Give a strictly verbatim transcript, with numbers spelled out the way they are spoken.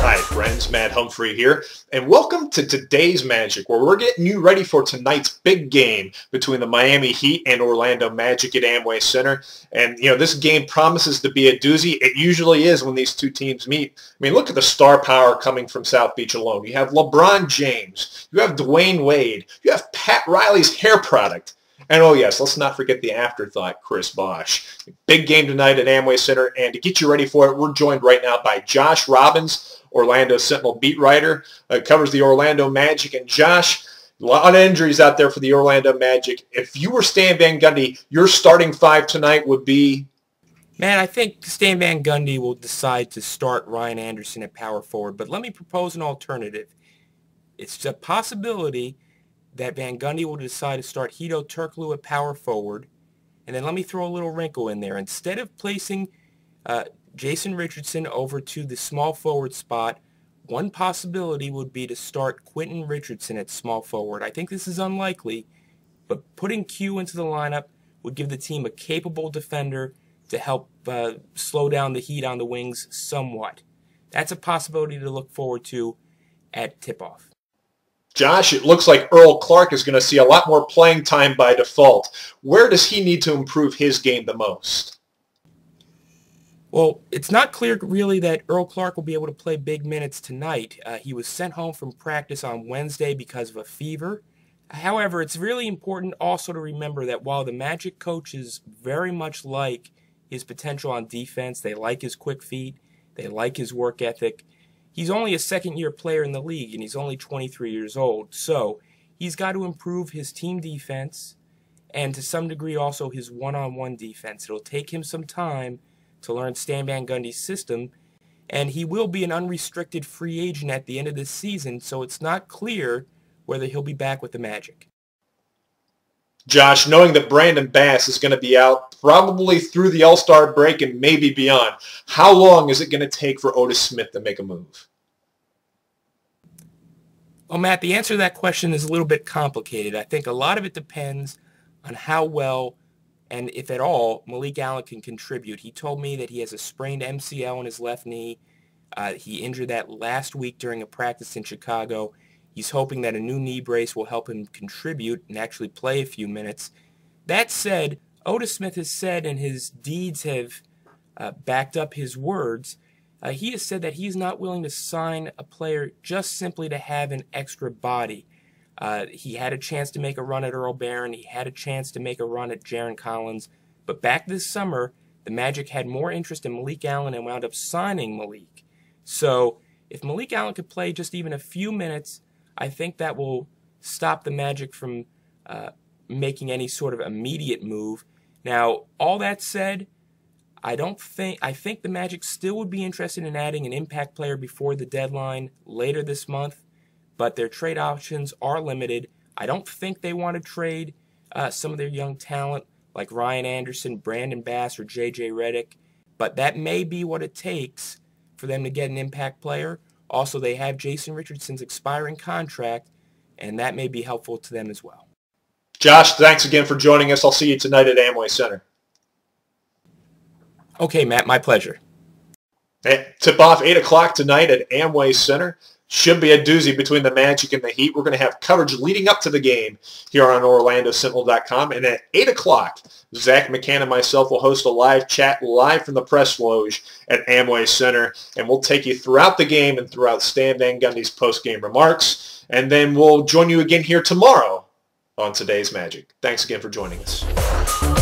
Hi friends, Matt Humphrey here, and welcome to Today's Magic, where we're getting you ready for tonight's big game between the Miami Heat and Orlando Magic at Amway Center. And, you know, this game promises to be a doozy. It usually is when these two teams meet. I mean, look at the star power coming from South Beach alone. You have LeBron James. You have Dwayne Wade. You have Pat Riley's hair product. And, oh, yes, let's not forget the afterthought, Chris Bosh. Big game tonight at Amway Center, and to get you ready for it, we're joined right now by Josh Robbins, Orlando Sentinel beat writer, uh, covers the Orlando Magic. And, Josh, a lot of injuries out there for the Orlando Magic. If you were Stan Van Gundy, your starting five tonight would be? Man, I think Stan Van Gundy will decide to start Ryan Anderson at power forward, but let me propose an alternative. It's a possibility that Van Gundy will decide to start Hedo Turkoglu at power forward. And then let me throw a little wrinkle in there. Instead of placing uh, Jason Richardson over to the small forward spot, one possibility would be to start Quinton Richardson at small forward. I think this is unlikely, but putting Q into the lineup would give the team a capable defender to help uh, slow down the Heat on the wings somewhat. That's a possibility to look forward to at tip-off. Josh, it looks like Earl Clark is going to see a lot more playing time by default. Where does he need to improve his game the most? Well, it's not clear really that Earl Clark will be able to play big minutes tonight. Uh, he was sent home from practice on Wednesday because of a fever. However, it's really important also to remember that while the Magic coaches very much like his potential on defense, they like his quick feet, they like his work ethic, he's only a second-year player in the league, and he's only twenty-three years old. So he's got to improve his team defense and, to some degree, also his one-on-one defense. It'll take him some time to learn Stan Van Gundy's system, and he will be an unrestricted free agent at the end of this season, so it's not clear whether he'll be back with the Magic. Josh, knowing that Brandon Bass is going to be out probably through the All-Star break and maybe beyond, how long is it going to take for Otis Smith to make a move? Well, Matt, the answer to that question is a little bit complicated. I think a lot of it depends on how well and if at all Malik Allen can contribute. He told me that he has a sprained M C L in his left knee. Uh, he injured that last week during a practice in Chicago. He's hoping that a new knee brace will help him contribute and actually play a few minutes. That said, Otis Smith has said, and his deeds have uh, backed up his words, uh, he has said that he's not willing to sign a player just simply to have an extra body. Uh, he had a chance to make a run at Earl Barron. He had a chance to make a run at Jaron Collins. But back this summer, the Magic had more interest in Malik Allen and wound up signing Malik. So if Malik Allen could play just even a few minutes, I think that will stop the Magic from uh, making any sort of immediate move. Now, all that said, I don't think I think the Magic still would be interested in adding an impact player before the deadline later this month, but their trade options are limited. I don't think they want to trade uh, some of their young talent like Ryan Anderson, Brandon Bass, or J J. Redick, but that may be what it takes for them to get an impact player. Also, they have Jason Richardson's expiring contract, and that may be helpful to them as well. Josh, thanks again for joining us. I'll see you tonight at Amway Center. Okay, Matt, my pleasure. Hey, tip-off eight o'clock tonight at Amway Center. Should be a doozy between the Magic and the Heat. We're going to have coverage leading up to the game here on Orlando Sentinel dot com. And at eight o'clock, Zach McCann and myself will host a live chat live from the press lounge at Amway Center. And we'll take you throughout the game and throughout Stan Van Gundy's post-game remarks. And then we'll join you again here tomorrow on Today's Magic. Thanks again for joining us.